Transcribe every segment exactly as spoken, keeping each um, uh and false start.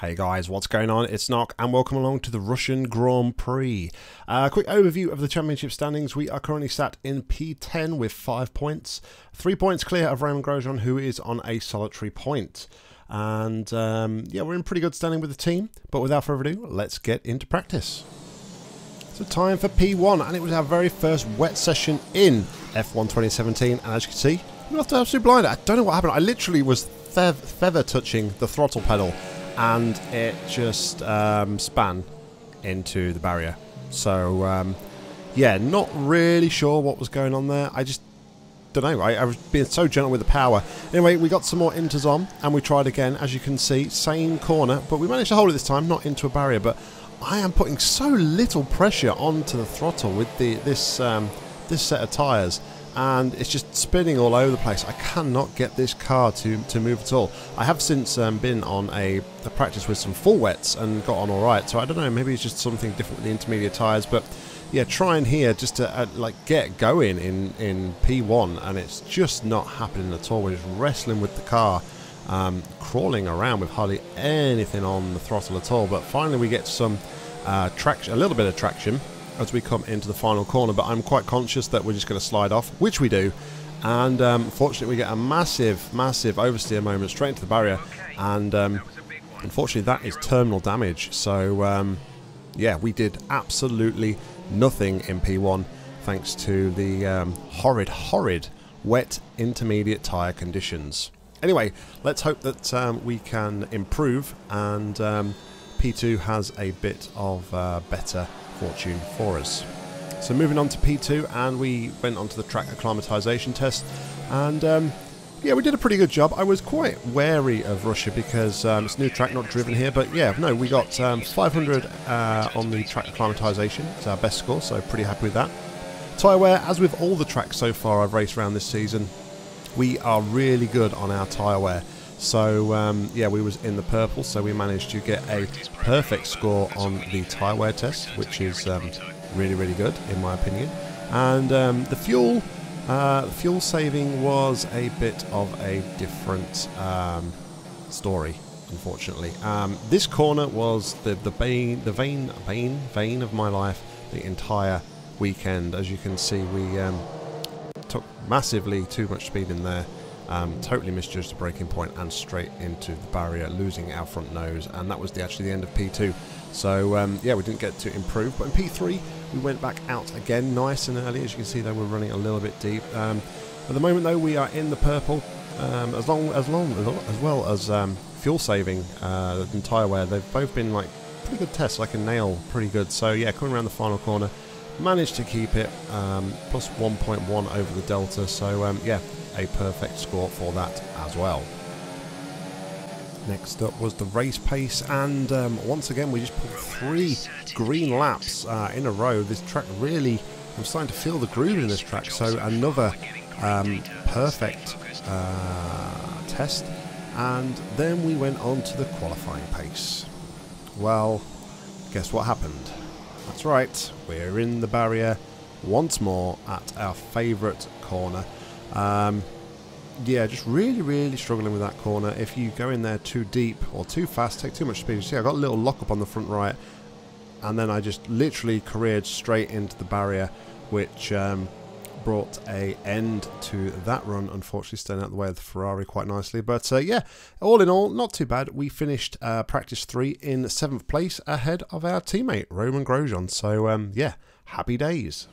Hey guys, what's going on? It's Nock and welcome along to the Russian Grand Prix. A uh, quick overview of the championship standings. We are currently sat in P ten with five points. Three points clear of Romain Grosjean, who is on a solitary point. And um, yeah, we're in pretty good standing with the team. But without further ado, let's get into practice. So time for P one, and it was our very first wet session in F one twenty seventeen. And as you can see, I'm not absolutely blind. I don't know what happened. I literally was fev feather touching the throttle pedal, and it just um, span into the barrier. So um, yeah, not really sure what was going on there. I just don't know. I, I was being so gentle with the power. Anyway, we got some more inters on and we tried again. As you can see, same corner, but we managed to hold it this time, not into a barrier. But I am putting so little pressure onto the throttle with the this um, this set of tyres, and it's just spinning all over the place. I cannot get this car to, to move at all. I have since um, been on a, a practice with some full wets and got on all right, so I don't know, maybe it's just something different with the intermediate tyres, but yeah, trying here just to uh, like get going in, in P one, and it's just not happening at all. We're just wrestling with the car, um, crawling around with hardly anything on the throttle at all, but finally we get some uh, traction, a little bit of traction, as we come into the final corner. But I'm quite conscious that we're just going to slide off, which we do, and um, fortunately we get a massive, massive oversteer moment straight into the barrier, and um, unfortunately that is terminal damage. So um, yeah, we did absolutely nothing in P one thanks to the um, horrid, horrid wet intermediate tyre conditions. Anyway, let's hope that um, we can improve, and um, P two has a bit of uh, better fortune for us. So moving on to P two, and we went on to the track acclimatization test, and um, yeah, we did a pretty good job. I was quite wary of Russia because um, it's a new track, not driven here, but yeah, no, we got um, five hundred uh, on the track acclimatization. It's our best score, so pretty happy with that. Tyre wear, as with all the tracks so far I've raced around this season, we are really good on our tyre wear. So um, yeah, we was in the purple, so we managed to get a perfect score on the tyre wear test, which is um, really, really good in my opinion. And um, the fuel, uh, fuel saving was a bit of a different um, story, unfortunately. Um, this corner was the the bane, the vein, vein, vein of my life the entire weekend. As you can see, we um, took massively too much speed in there. Um, totally misjudged the braking point and straight into the barrier, losing our front nose, and that was the, actually the end of P two. So um, yeah, we didn't get to improve, but in P three we went back out again nice and early. As you can see though, we're running a little bit deep. Um, at the moment though, we are in the purple. Um, as long as long as well as um, fuel saving uh, and tyre wear, they've both been like pretty good tests. I can nail pretty good. So yeah, coming around the final corner, managed to keep it um, plus one point one over the delta. So um, yeah, a perfect score for that as well. Next up was the race pace, and um, once again we just put three green laps uh, in a row. This track really, I'm starting to feel the groove in this track. So another um, perfect uh, test, and then we went on to the qualifying pace. Well, guess what happened? That's right, we're in the barrier once more at our favourite corner. Um, yeah, just really, really struggling with that corner. If you go in there too deep or too fast, take too much speed. You see, I got a little lock-up on the front right, and then I just literally careered straight into the barrier, which um, brought a end to that run, unfortunately, staying out of the way of the Ferrari quite nicely. But uh, yeah, all in all, not too bad. We finished uh, practice three in seventh place ahead of our teammate, Romain Grosjean. So um, yeah, happy days.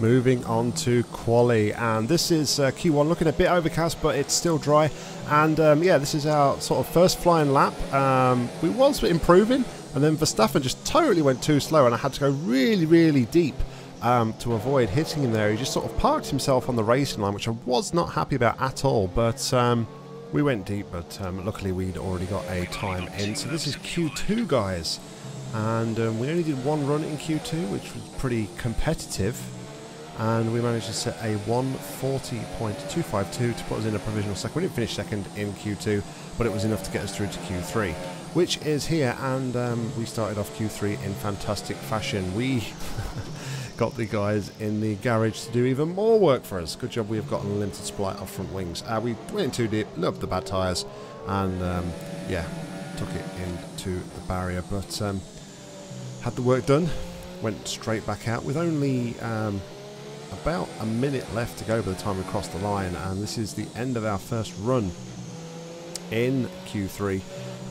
Moving on to quali, and this is uh, Q one, looking a bit overcast, but it's still dry. And um, yeah, this is our sort of first flying lap. Um, we was improving, and then Verstappen just totally went too slow, and I had to go really, really deep um, to avoid hitting him there. He just sort of parked himself on the racing line, which I was not happy about at all. But um, we went deep, but um, luckily we'd already got a time in. So this is Q two, guys, and um, we only did one run in Q two, which was pretty competitive. And we managed to set a one forty point two five two to put us in a provisional second. We didn't finish second in Q two, but it was enough to get us through to Q three, which is here. And um, we started off Q three in fantastic fashion. We got the guys in the garage to do even more work for us. Good job we have got a limited supply of front wings. Uh, we went in too deep, loved the bad tyres, and um, yeah, took it into the barrier, but um, had the work done, went straight back out with only um, about a minute left to go by the time we crossed the line, and this is the end of our first run in Q three.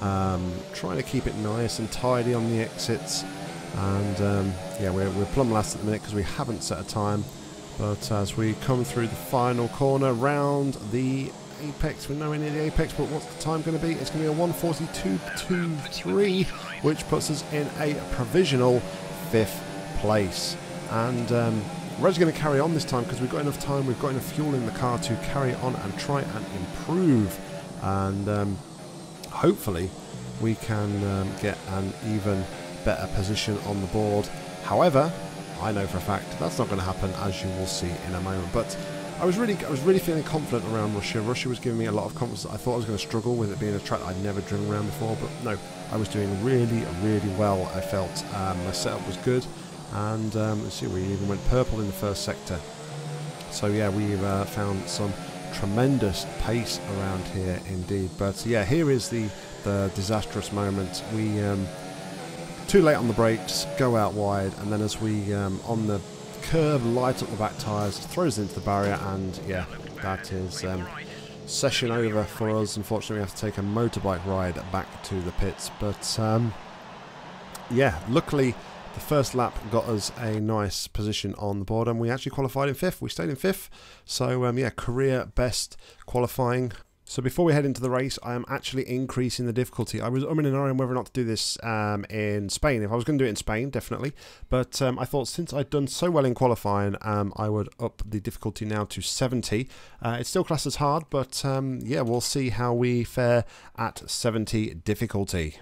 Um, trying to keep it nice and tidy on the exits, and um, yeah, we're, we're plumb last at the minute because we haven't set a time. But as we come through the final corner round the apex, we're nowhere near the apex, but what's the time going to be? It's going to be a one forty-two twenty-three, which puts us in a provisional fifth place. And um, we're actually going to carry on this time because we've got enough time, we've got enough fuel in the car to carry on and try and improve. And um, hopefully we can um, get an even better position on the board. However, I know for a fact that's not going to happen, as you will see in a moment. But I was really, I was really feeling confident around Russia. Russia was giving me a lot of confidence. I thought I was going to struggle with it being a track I'd never driven around before, but no, I was doing really, really well. I felt um, my setup was good, and um, let's see, we even went purple in the first sector. So yeah, we've uh, found some tremendous pace around here indeed. But yeah, here is the the disastrous moment. We. Um, Too late on the brakes, go out wide, and then as we um, on the curve light up the back tyres, throws into the barrier, and yeah, that is um, session over for us. Unfortunately, we have to take a motorbike ride back to the pits, but um, yeah, luckily the first lap got us a nice position on the board, and we actually qualified in fifth. We stayed in fifth, so um, yeah, career best qualifying. So before we head into the race, I am actually increasing the difficulty. I was umming and ahhing whether or not to do this um, in Spain. If I was going to do it in Spain, definitely. But um, I thought since I'd done so well in qualifying, um, I would up the difficulty now to seventy. Uh, it's still classed as hard, but um, yeah, we'll see how we fare at seventy difficulty.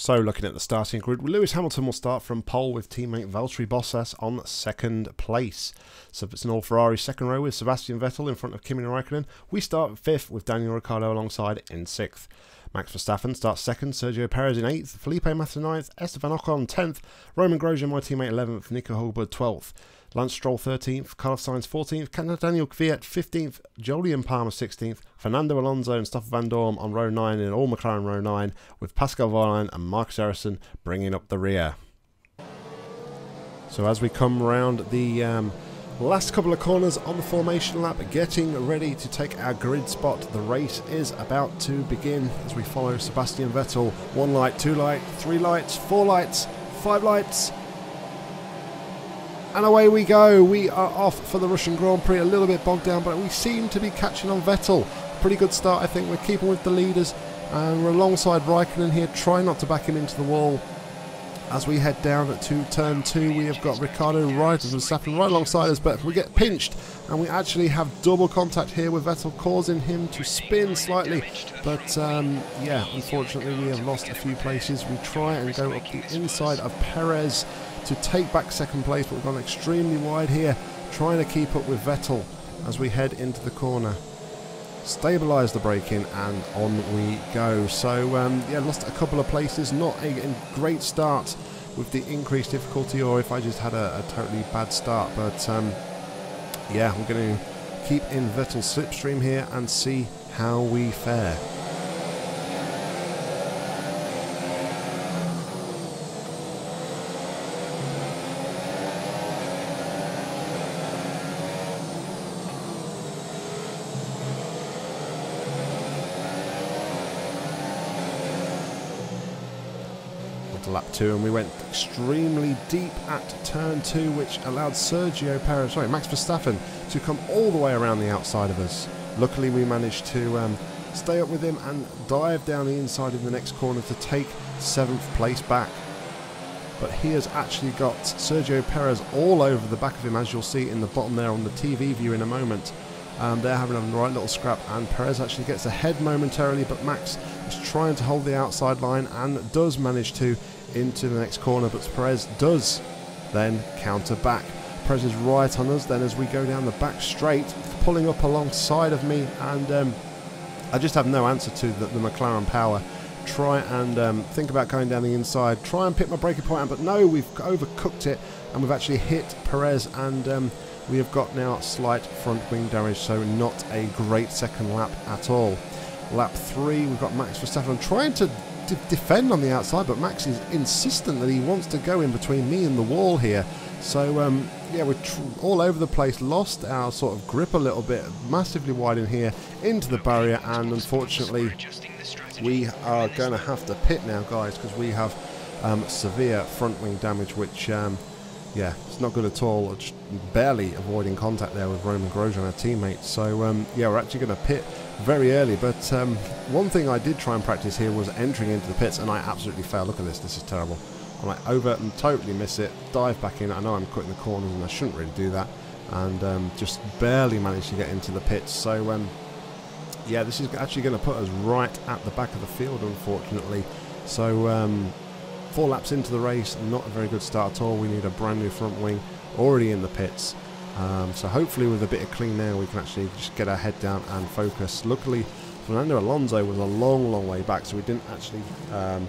So looking at the starting grid, Lewis Hamilton will start from pole with teammate Valtteri Bottas on second place. So it's an all-Ferrari second row with Sebastian Vettel in front of Kimi Räikkönen. We start fifth with Daniel Ricciardo alongside in sixth. Max Verstappen starts second, Sergio Perez in eighth, Felipe Massa ninth, Estevan Ocon tenth, Romain Grosjean, my teammate, eleventh, Nico Hulbert twelfth. Lance Stroll thirteenth, Carlos Sainz fourteenth, Daniel Kvyat fifteenth, Jolyon Palmer sixteenth, Fernando Alonso and Stoffel Van Dorn on row nine in all McLaren row nine, with Pascal Wehrlein and Marcus Ericsson bringing up the rear. So as we come round the um, last couple of corners on the formation lap, getting ready to take our grid spot, the race is about to begin as we follow Sebastian Vettel. One light, two light, three lights, four lights, five lights. And away we go. We are off for the Russian Grand Prix. A little bit bogged down, but we seem to be catching on Vettel. Pretty good start, I think. We're keeping with the leaders, and we're alongside Raikkonen here. Try not to back him into the wall. As we head down to turn two, we have got Ricciardo right and Verstappen right alongside us, but we get pinched, and we actually have double contact here with Vettel, causing him to spin slightly. But um, yeah, unfortunately, we have lost a few places. We try and go up the inside of Perez to take back second place, but we've gone extremely wide here, trying to keep up with Vettel as we head into the corner. Stabilise the braking, and on we go. So um, yeah, lost a couple of places. Not a, a great start with the increased difficulty, or if I just had a, a totally bad start. But um, yeah, we're going to keep in Vettel's slipstream here and see how we fare. Lap two, and we went extremely deep at turn two, which allowed Sergio Perez, sorry, Max Verstappen to come all the way around the outside of us. Luckily, we managed to um, stay up with him and dive down the inside in the next corner to take seventh place back. But he has actually got Sergio Perez all over the back of him, as you'll see in the bottom there on the T V view in a moment. Um, they're having a right little scrap, and Perez actually gets ahead momentarily, but Max is trying to hold the outside line and does manage to into the next corner, but Perez does then counter back. Perez is right on us then as we go down the back straight, pulling up alongside of me, and um, I just have no answer to the, the McLaren power. Try and um, think about going down the inside, try and pick my breaking point, but no, we've overcooked it, and we've actually hit Perez, and um, we have got now slight front wing damage, so not a great second lap at all. lap three. We've got Max Verstappen trying to d defend on the outside, but Max is insistent that he wants to go in between me and the wall here. So um, yeah, we're tr all over the place, lost our sort of grip a little bit, massively wide in here into the barrier, and unfortunately we are going to have to pit now, guys, because we have um, severe front wing damage, which um, yeah, it's not good at all. Just barely avoiding contact there with Romain Grosjean, our teammate. So um, yeah, we're actually going to pit very early. But um, one thing I did try and practice here was entering into the pits, and I absolutely failed. Look at this, this is terrible. I like over and totally miss it, dive back in. I know I'm cutting the corners and I shouldn't really do that, and um, just barely managed to get into the pits. So um, yeah, this is actually going to put us right at the back of the field, unfortunately. So um, four laps into the race, not a very good start at all. We need a brand new front wing, already in the pits. Um, so hopefully with a bit of clean air, we can actually just get our head down and focus. Luckily, Fernando Alonso was a long, long way back, so we didn't actually um,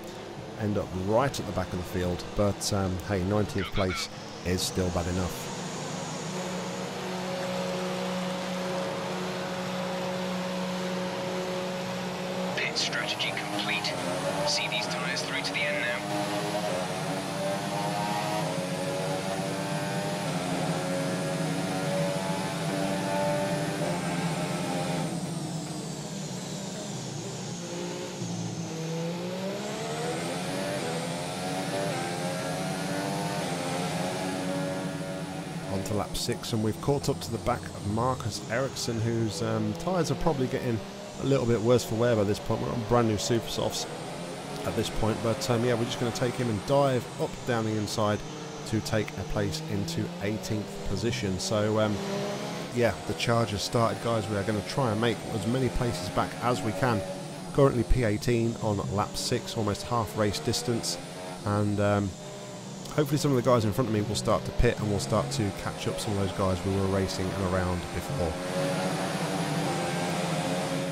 end up right at the back of the field. But um, hey, nineteenth place is still bad enough. Pit strategy complete. See these tyres through to the end now. To lap six, and we've caught up to the back of Marcus Ericsson, whose um, tyres are probably getting a little bit worse for wear by this point. We're on brand new super softs at this point, but um, yeah, we're just going to take him and dive up down the inside to take a place into eighteenth position. So um, yeah, the charge has started, guys. We are going to try and make as many places back as we can. Currently P eighteen on lap six, almost half race distance, and um, hopefully some of the guys in front of me will start to pit, and we'll start to catch up some of those guys we were racing and around before.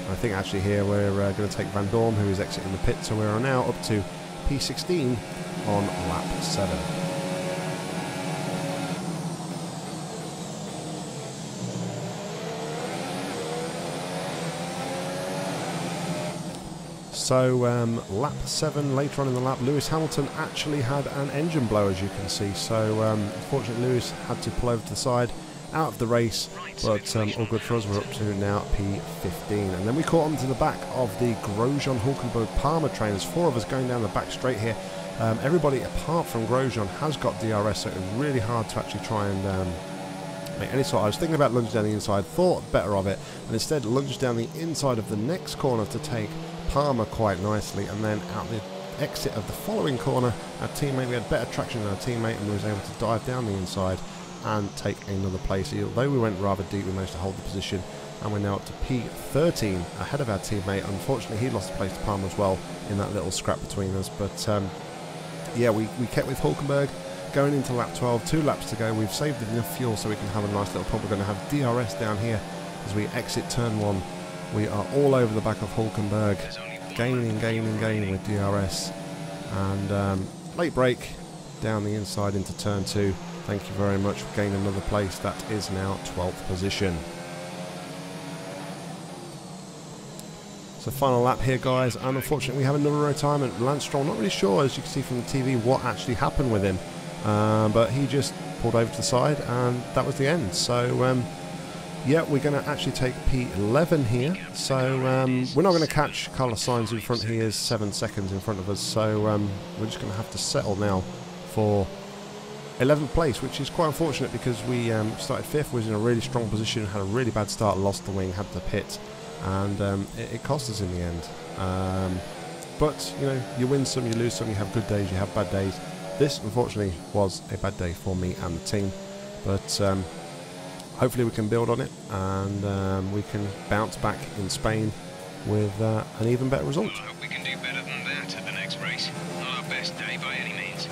I think actually here we're uh, going to take Van Dorn, who is exiting the pit, so we are now up to P sixteen on lap seven. So um, lap seven, later on in the lap, Lewis Hamilton actually had an engine blow, as you can see. So um, unfortunately Lewis had to pull over to the side, out of the race, but um, all good for us. We're up to now P fifteen. And then we caught on to the back of the Grosjean, Hülkenberg, Palmer train. There's four of us going down the back straight here. Um, everybody apart from Grosjean has got D R S, so it's really hard to actually try and um, make any sort. I was thinking about lunging down the inside, thought better of it, and instead lunged down the inside of the next corner to take Palmer quite nicely, and then out the exit of the following corner, our teammate, we had better traction than our teammate, and we was able to dive down the inside and take another place. Although we went rather deep, we managed to hold the position, and we're now up to P thirteen ahead of our teammate. Unfortunately, he lost a place to Palmer as well in that little scrap between us, but um, yeah, we, we kept with Hülkenberg going into lap twelve, two laps to go. We've saved enough fuel so we can have a nice little pump. We're going to have D R S down here as we exit turn one. We are all over the back of Hülkenberg, gaining, gaining, gaining with D R S. And um, late break down the inside into turn two. Thank you very much. We've gained another place. That is now twelfth position. So final lap here, guys. And unfortunately, we have another retirement. Lance Stroll, not really sure, as you can see from the T V, what actually happened with him. Uh, but he just pulled over to the side, and that was the end. So Um, yeah, we're going to actually take P eleven here, so um, we're not going to catch Carlos Sainz in front. He is seven seconds in front of us, so um, we're just going to have to settle now for eleventh place, which is quite unfortunate because we um, started fifth, was in a really strong position, had a really bad start, lost the wing, had the pit, and um, it, it cost us in the end. Um, but, you know, you win some, you lose some, you have good days, you have bad days. This, unfortunately, was a bad day for me and the team, but Um, hopefully we can build on it, and um, we can bounce back in Spain with uh, an even better result. I hope we can do better than that at the next race. Not our best day by any means.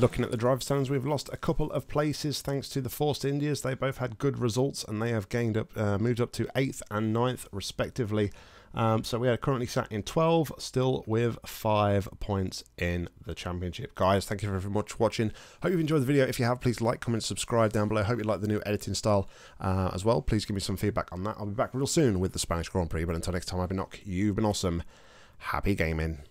Looking at the driver standings, we've lost a couple of places thanks to the Forced Indias. They both had good results, and they have gained up, uh, moved up to eighth and ninth respectively. Um, so we are currently sat in twelve, still with five points in the championship. Guys, thank you very much for watching. Hope you've enjoyed the video. If you have, please like, comment, subscribe down below. Hope you like the new editing style uh, as well. Please give me some feedback on that. I'll be back real soon with the Spanish Grand Prix, but until next time, I've been Nock. You've been awesome. Happy gaming.